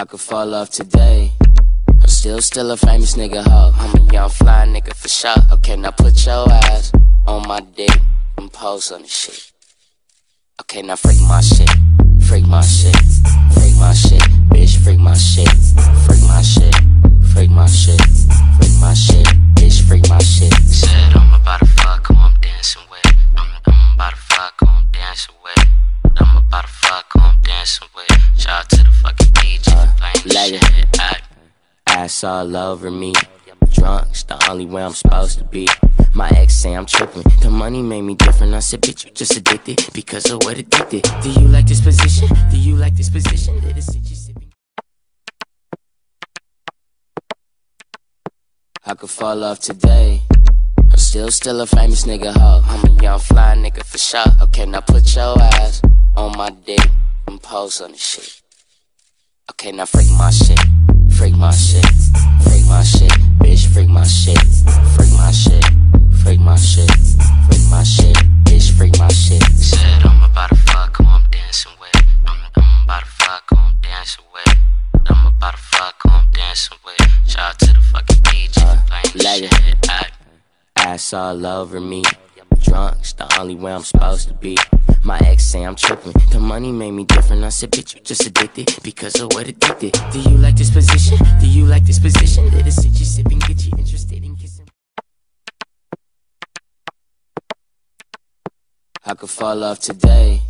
I could fall off today. I'm still a famous nigga hoe. I'm a young fly nigga for sure. Okay, now put your ass on my dick and pose on the shit. Okay, now freak my shit, freak my shit, freak my shit, bitch, freak my shit, freak my shit, freak my shit, freak my shit, bitch, freak my shit. Said I'm about to fuck who I'm dancing with. I'm about to fuck who I'm dancing with. I'm about to fuck who I'm dancing with. Shout out to the fucking DJ, playing shit. Ass all over me. Drunk's the only way I'm supposed to be. My ex say I'm tripping. The money made me different. I said, bitch, you just addicted because of what it did. Do you like this position? Do you like this position? Did it sit you sipping? I could fall off today. I'm still a famous nigga hoe. I'm a young fly nigga for sure. Okay, now put your ass on my dick and pose on the shit. Okay, now freak my shit. Freak my shit. Freak my shit. Bitch, freak my shit. Freak my shit. Freak my shit. Freak my shit. Bitch, freak my shit. Said I'm about to fuck who I'm dancing with. I'm about to fuck who I'm dancing with. I'm about to fuck who I'm dancing with. Shout out to the fucking DJ. Playing shit. Ass all over me. Drunk's the only way I'm supposed to be. My ex say I'm tripping. The money made me different. I said, bitch, you just addicted because of what it did. Do you like this position? Do you like this position? Did it sit you sipping? Get you interested in kissing? I could fall off today.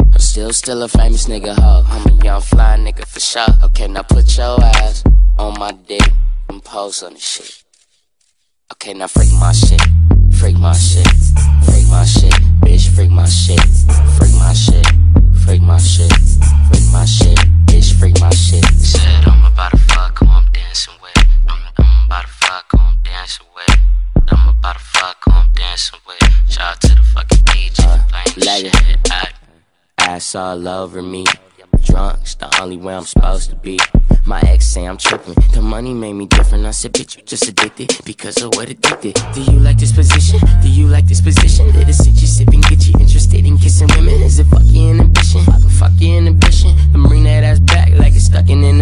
I'm still a famous nigga hoe. I'm a young fly nigga for sure. Okay, now put your ass on my dick and pose on the shit. Okay, now freak my shit. Freak my shit, freak my shit, bitch, freak my shit, freak my shit, freak my shit, freak my shit, bitch, freak my shit. Said I'm about to fuck who I'm dancing with. I'm about to fuck who I'm dancing with. I'm about to fuck who I'm dancing with. Shout out to the fucking DJ, playing shit. Ass all over me. Drunk's the only way I'm supposed to be. My ex say I'm tripping. The money made me different. I said, bitch, you just addicted because of what it did. Do you like this position? Do you like this position? Did it sit you sipping? Get you interested in kissing women? Is it fuck your inhibition? I can fuck your inhibition and bring that ass back like it's stuck in an